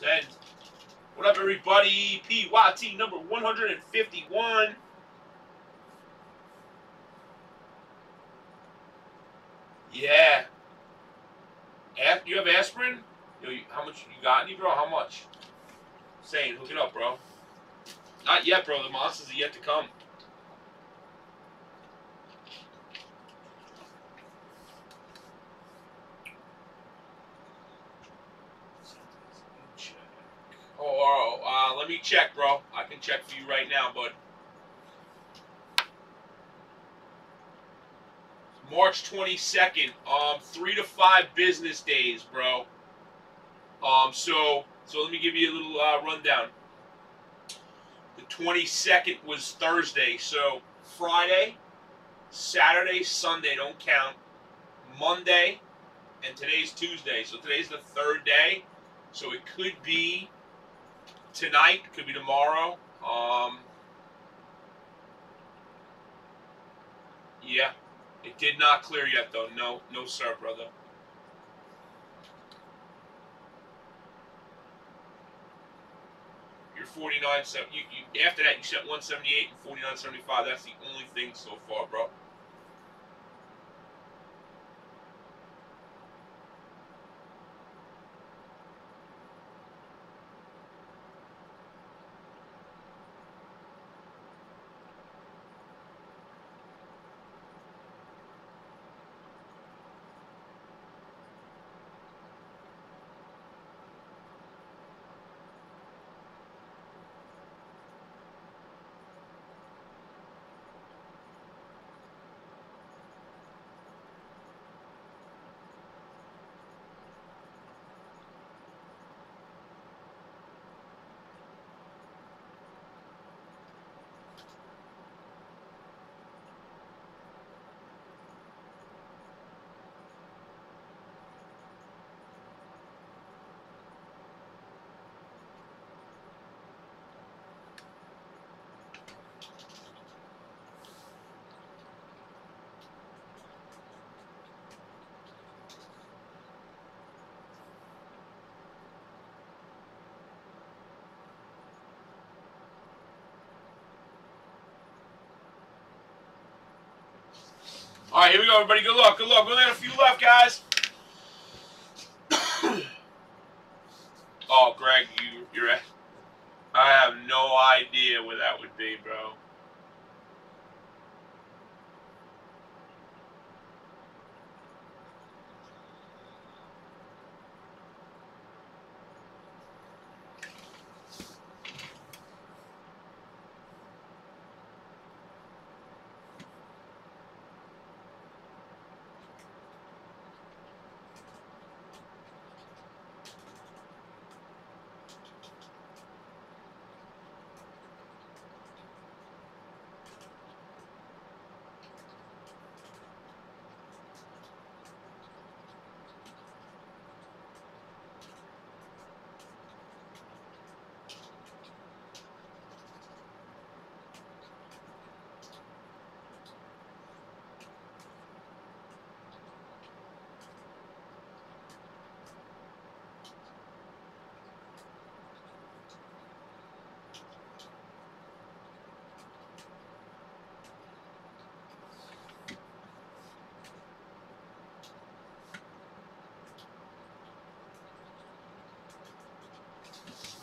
Send. What up, everybody? PYT number 151. Yeah. After you have aspirin? Yo, how much you got in you, bro? How much? Saying, hook it up, bro. Not yet, bro. The monsters are yet to come. Oh, let me check, bro. I can check for you right now, bud. March 22nd, 3 to 5 business days, bro. So let me give you a little rundown. The 22nd was Thursday, so Friday, Saturday, Sunday don't count. Monday, and today's Tuesday, so today's the third day. So it could be tonight, could be tomorrow. Yeah. It did not clear yet, though. No, no, sir, brother. You're 49.7. You after that, you set 178 and 49.75. That's the only thing so far, bro. All right, here we go, everybody. Good luck. Good luck. We only got a few left, guys. Oh, Greg, you're at. I have no idea where that would be, bro.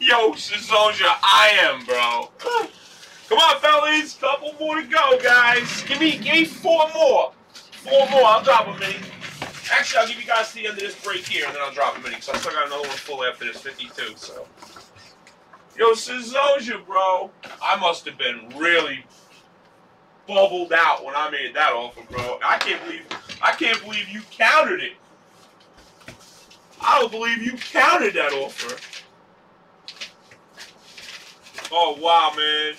Yo, Sazoja, I am, bro. Come on, fellas. Couple more to go, guys. Give me four more. Four more. I'll drop a mini. Actually, I'll give you guys to the end of this break here, and then I'll drop a mini. So I still got another one full after this, 52. So, yo, Sazoja, bro. I must have been really bubbled out when I made that offer, bro. I can't believe you countered it. I don't believe you countered that offer. Oh, wow, man.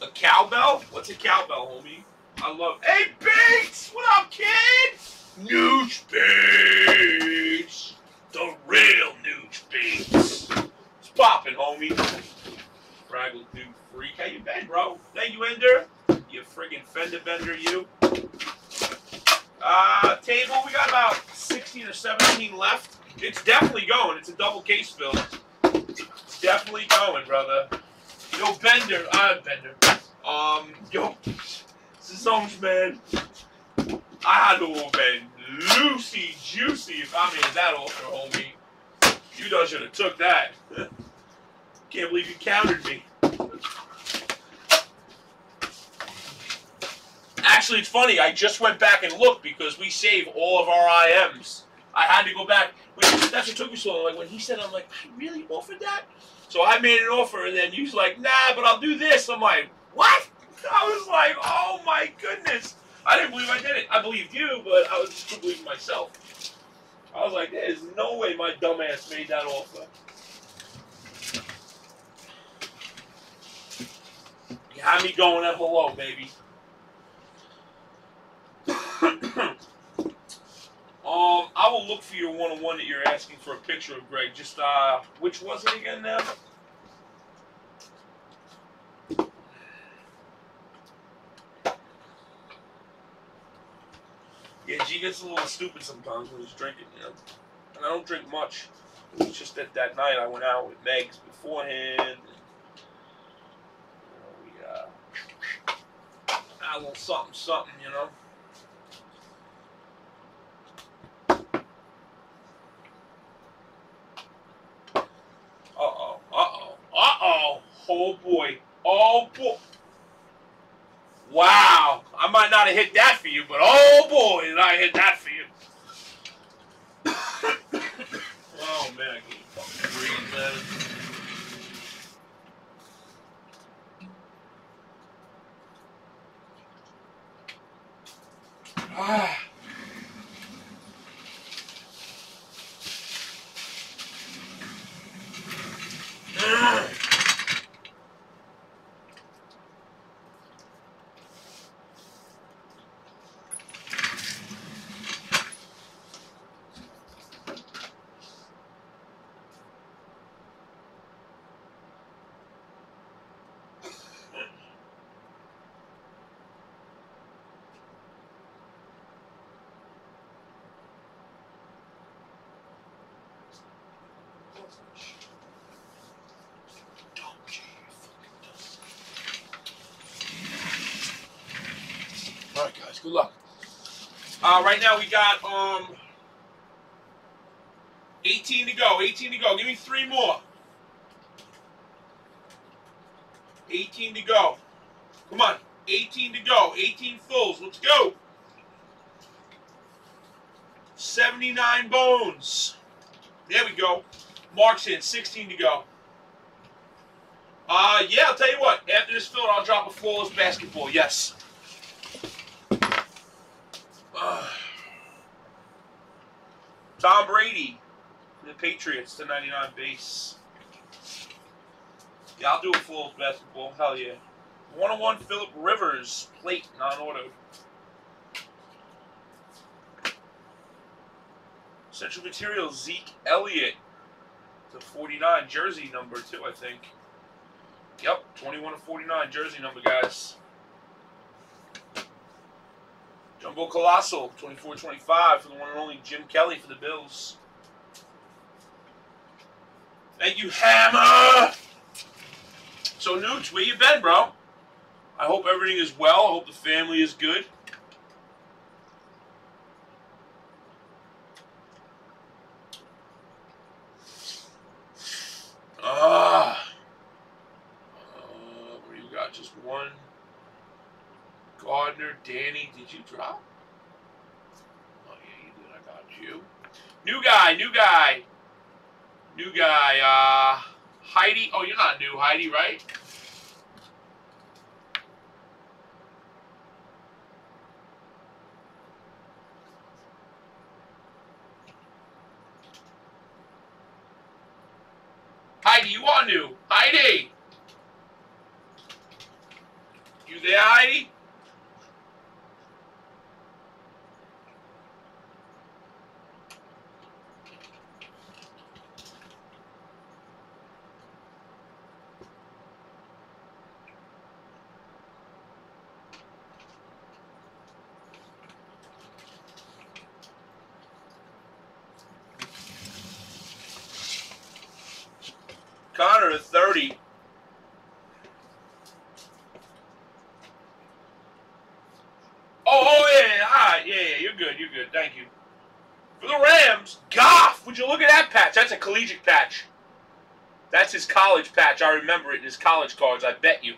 A cowbell? What's a cowbell, homie? I love... Hey, Bates! What up, kids? Nooch Bates! The real Nooch Bates! It's poppin', homie. Fraggle Dude Freak. How you been, bro? Thank you, Ender. You friggin' fender bender, you. Table, we got about 16 or 17 14 left. It's definitely going. It's a double case fill. It's definitely going, brother. Yo, Bender. Bender. Yo, Zones, man. I had to have been loosey juicy if I made that offer, homie. You done should have took that. Can't believe you countered me. Actually, it's funny. I just went back and looked because we save all of our IMs. I had to go back. That's what took me so long. Like when he said, I'm like, I really offered that? So I made an offer, and then you was like, nah, but I'll do this. I'm like, what? I was like, oh my goodness. I didn't believe I did it. I believed you, but I was just believing myself. I was like, there's no way my dumbass made that offer. You had me going at hello, baby. I will look for your one-on-one that you're asking for a picture of, Greg. Just, which was it again now? Yeah, G gets a little stupid sometimes when he's drinking, you know. And I don't drink much. It's just that that night I went out with Megs beforehand. And, you know, we had a little something, you know. Oh, boy. Oh, boy. Wow. I might not have hit that for you, but oh, boy, did I hit that for you. Oh, man, I can't fucking breathe, man. Ah. Good luck. Right now we got 18 to go. 18 to go. Give me three more. 18 to go. Come on. 18 to go. 18 fulls. Let's go. 79 bones. There we go. Mark's in. 16 to go. Yeah, I'll tell you what. After this fill, I'll drop a flawless basketball. Yes. Tom Brady, the Patriots, to 99 base. Yeah, I'll do a full basketball. Hell yeah. 101 Phillip Rivers, plate, non-auto. Central material, Zeke Elliott, to 49. Jersey number, too, I think. Yep, 21 to 49. Jersey number, guys. Jumbo Colossal, 24-25 for the one and only Jim Kelly for the Bills. Thank you, Hammer! So, Nooch, where you been, bro? I hope everything is well. I hope the family is good. What do you got? Just one. Gardner, Danny, did you drop? Oh, yeah, you did. I got you. New guy. Heidi. Oh, you're not new, Heidi, right? Heidi, you are new. Heidi! You there, Heidi? Connor to 30. Oh yeah, all right, yeah, you're good, thank you. For the Rams, Goff, would you look at that patch? That's a collegiate patch. That's his college patch. I remember it in his college cards, I bet you.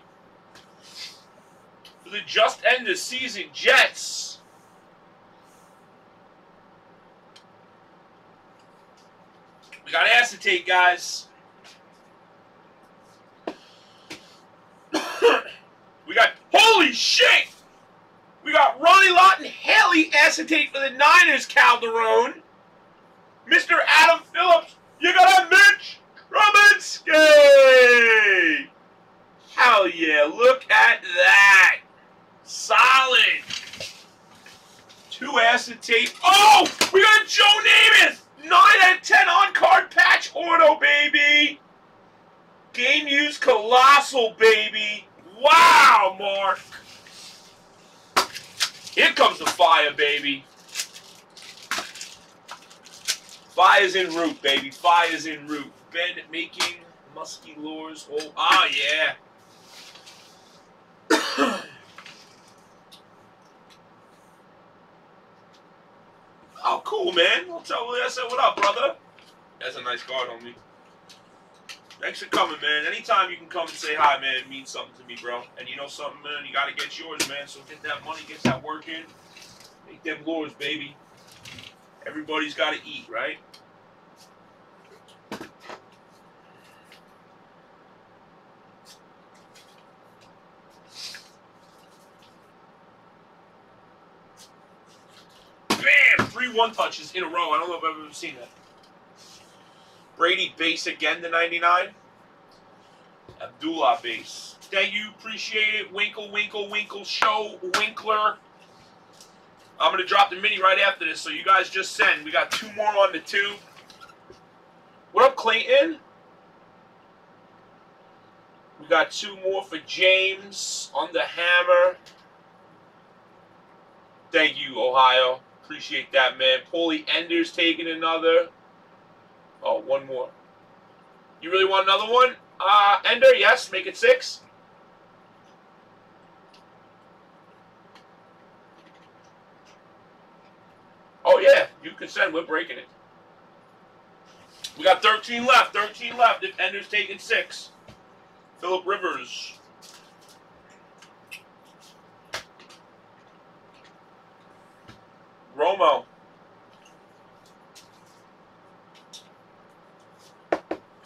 For the just-end-of-season Jets, we got acetate, guys. We got, holy shit! We got Ronnie Lott and Haley acetate for the Niners, Calderon. Mr. Adam Phillips, you got a Mitch Trubisky! Hell yeah, look at that. Solid. Two acetate. Oh, we got Joe Namath. 9/10 on-card patch auto, baby. Game used colossal, baby. Wow, Mark. Here comes the fire, baby. Fire's en route, baby. Fire's en route. Ben making musky lures. Oh, ah, yeah. Oh, cool, man. I'll tell Willie I said what up, brother. That's a nice card on me. Thanks for coming, man. Anytime you can come and say hi, man, it means something to me, bro. And you know something, man? You got to get yours, man. So get that money, get that work in. Make them lures, baby. Everybody's got to eat, right? Bam! 3 one-touches in a row. I don't know if I've ever seen that. Brady base again to 99. Abdullah base. Thank you, appreciate it. Winkle, winkle, winkle, show, Winkler. I'm going to drop the mini right after this, so you guys just send. We got 2 more on the 2. What up, Clayton? We got 2 more for James on the hammer. Thank you, Ohio. Appreciate that, man. Paulie Enders taking another. Oh, 1 more. You really want another one? Ender, yes. Make it 6. Oh, yeah. You can send. We're breaking it. We got 13 left. 13 left. If Ender's taking 6. Phillip Rivers. Romo.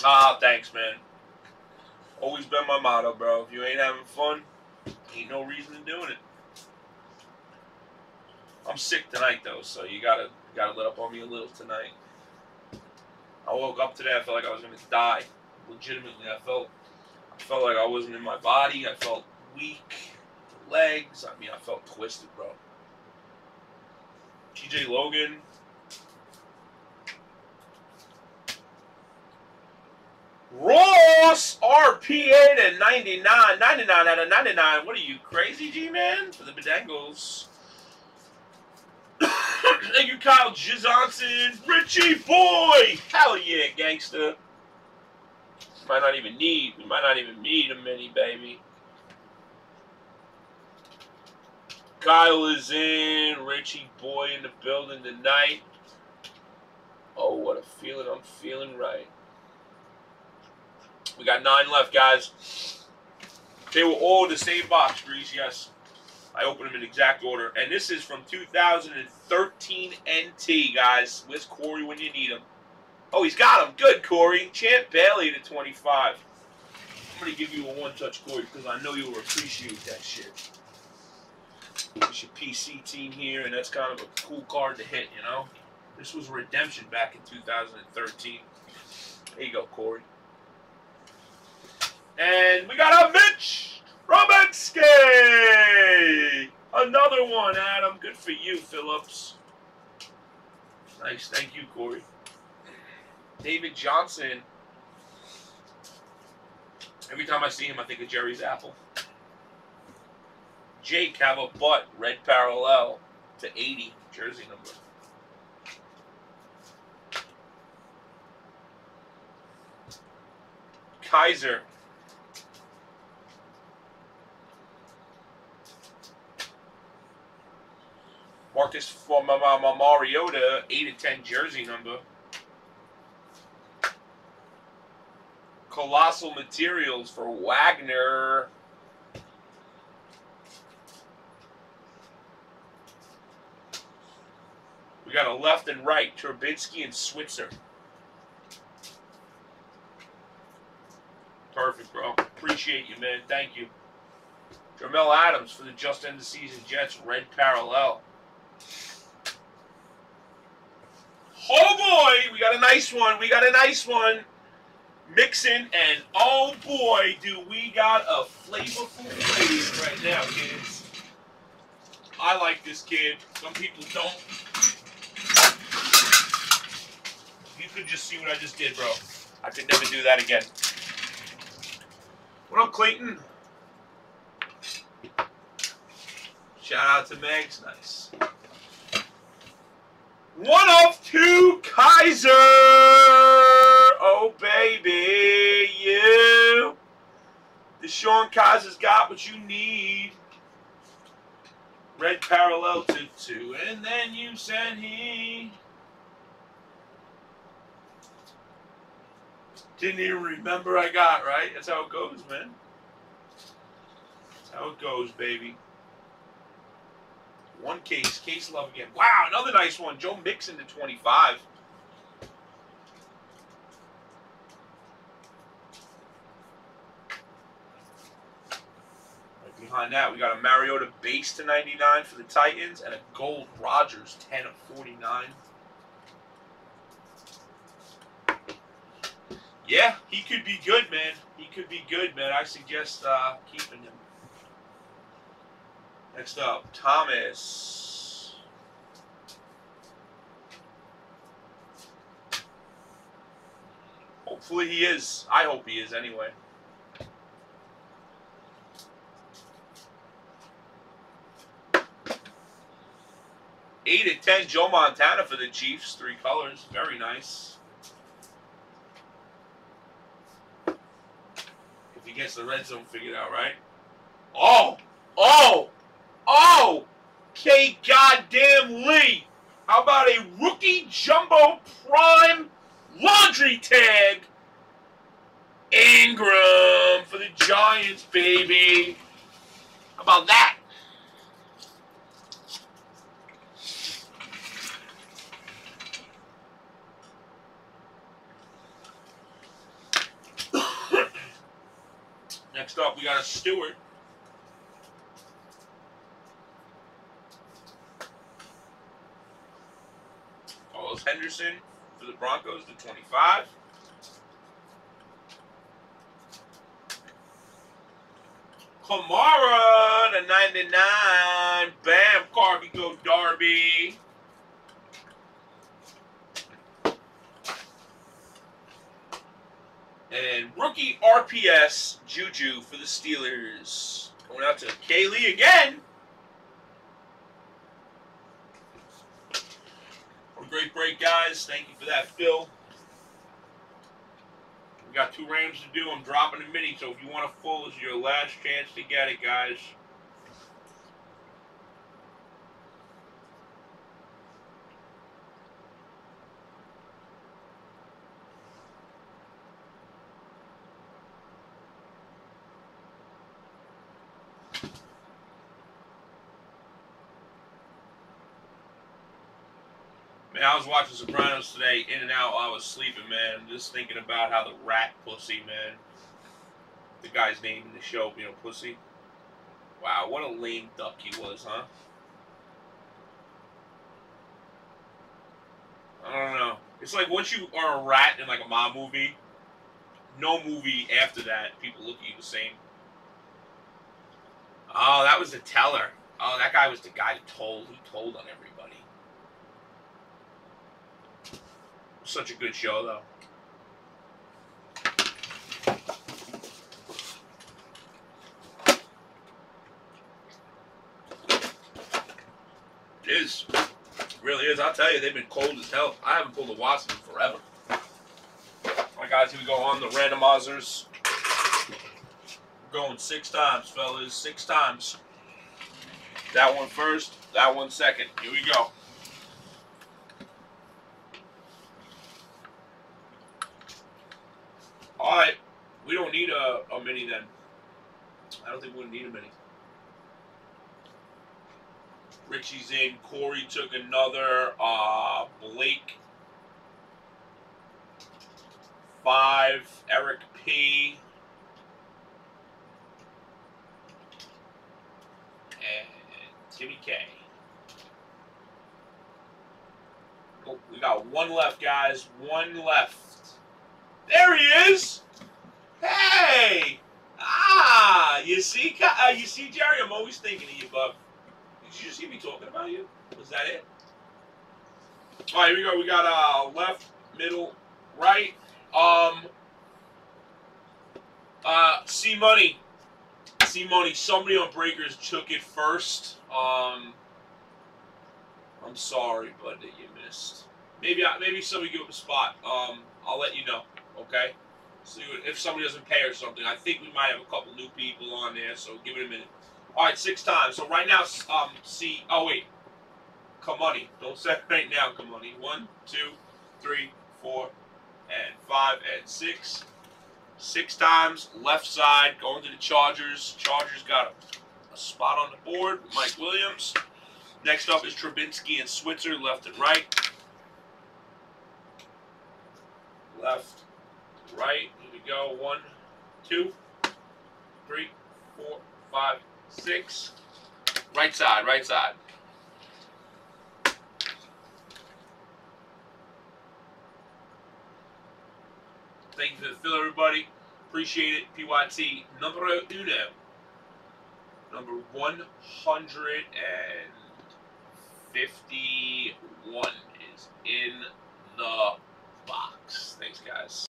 Ah, thanks, man. Always been my motto, bro. If you ain't having fun, ain't no reason to doing it. I'm sick tonight, though, so you gotta let up on me a little tonight. I woke up today, I felt like I was gonna die. Legitimately, I felt like I wasn't in my body. I felt weak, legs. I mean, I felt twisted, bro. TJ Logan. Ross RPA to 99. 99 out of 99. What are you, crazy, G-Man? For the Bedangles. Thank you, Kyle Jizonson. Richie Boy. Hell yeah, gangster. We might not even need a mini, baby. Kyle is in. Richie Boy in the building tonight. Oh, what a feeling. I'm feeling right. We got 9 left, guys. They were all the same box, Breeze, yes. I opened them in exact order. And this is from 2013 NT, guys. Where's Corey when you need him? Oh, he's got him. Good, Corey. Champ Bailey to 25. I'm going to give you a one-touch, Corey, because I know you'll appreciate that shit. It's your PC team here, and that's kind of a cool card to hit, you know? This was redemption back in 2013. There you go, Corey. And we got a Mitch Trubisky! Another one, Adam. Good for you, Phillips. Nice. Thank you, Corey. David Johnson. Every time I see him, I think of Jerry's apple. Jake, have a butt. Red parallel to 80. Jersey number. Kaiser. Mark this for my Mariota 8/10 jersey number. Colossal materials for Wagner. We got a left and right, Turbinsky and Switzer. Perfect, bro. Appreciate you, man. Thank you. Jermell Adams for the just end of season Jets, red parallel. Oh boy, we got a nice one. We got a nice one. Mixon, and oh boy, do we got a flavorful player right now, kids. I like this kid. Some people don't. You could just see what I just did, bro. I could never do that again. What up, Clayton? Shout out to Megs. Nice. One of two, Kaiser. Oh, baby, yeah. Deshaun Kaiser's got what you need. Red parallel to two, and then you send he. Didn't even remember I got, right? That's how it goes, man. That's how it goes, baby. One case. Case love again. Wow, another nice one. Joe Mixon to 25. Right behind that, we got a Mariota base to 99 for the Titans and a gold Rodgers 10/49. Yeah, he could be good, man. He could be good, man. I suggest keeping him. Next up, Thomas. Hopefully he is. I hope he is anyway. Eight of 10, Joe Montana for the Chiefs. Three colors. Very nice. If he gets the red zone figured out, right? Oh! Oh! Oh, K. Goddamn Lee. How about a rookie jumbo prime laundry tag? Ingram for the Giants, baby. How about that? Next up, we got a Stewart. Henderson for the Broncos to 25. Kamara to 99. Bam, Carby go Darby. And rookie RPS Juju for the Steelers. Going out to Kaylee again. Great break, guys. Thank you for that, Phil. We got two Rams to do. I'm dropping a mini, so if you want a full, this is your last chance to get it, guys. Man, I was watching Sopranos today, in and out, I was sleeping, man. Just thinking about how the rat pussy, man. The guy's name in the show, you know, pussy. Wow, what a lame duck he was, huh? I don't know. It's like once you are a rat in like a mob movie, no movie after that, people look at you the same. Oh, that was the teller. Oh, that guy was the guy who told. He told on everybody. Such a good show, though. It is. It really is. I'll tell you, they've been cold as hell. I haven't pulled a Watson in forever. All right, guys, here we go on the randomizers. going six times, fellas. Six times. That one first, that one second. Here we go. All right. We don't need a mini then. I don't think we need a mini. Richie's in. Corey took another. Blake. 5. Eric P. And Timmy K. Oh, we got one left, guys. One left. There he is. Hey. Ah. You see, Jerry? I'm always thinking of you, bub. Did you just hear me talking about you? Was that it? All right, here we go. We got left, middle, right. C Money. Somebody on Breakers took it first. I'm sorry, bud, that you missed. Maybe somebody give up a spot. I'll let you know. Okay. See if somebody doesn't pay or something. I think we might have a couple new people on there, so give it a minute. All right, 6 times. So right now, C. Oh wait, Kamani. Don't set right now, Kamani. 1, 2, 3, 4, and 5, and 6. 6 times, left side, going to the Chargers. Chargers got a spot on the board. Mike Williams. Next up is Turbinsky and Switzer, left and right. Left, right. Here we go. 1, 2, 3, 4, 5, 6. Right side, right side. Thank you for the fill, everybody. Appreciate it. PYT number uno. Number 151.